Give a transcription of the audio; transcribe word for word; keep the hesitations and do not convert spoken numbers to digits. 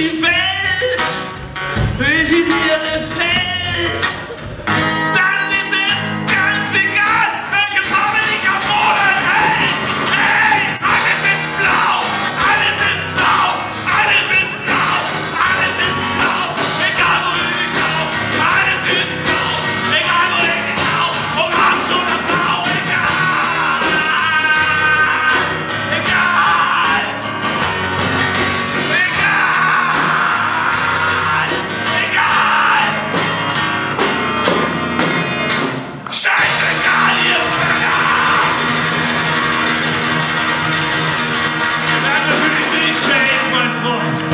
die Welt, wie sie dir gefällt, dann ist es ganz egal, welche Farbe dich am Boden hält. Hey, alles ist blau, alles ist blau, alles ist blau, alles ist blau, egal wo ich schau, alles ist blau, egal wo ich schau, ob Angst oder blau, egal, egal, egal, egal, scheißegal, ihr Bürger! Dafür will ich mich schämen, mein Freund.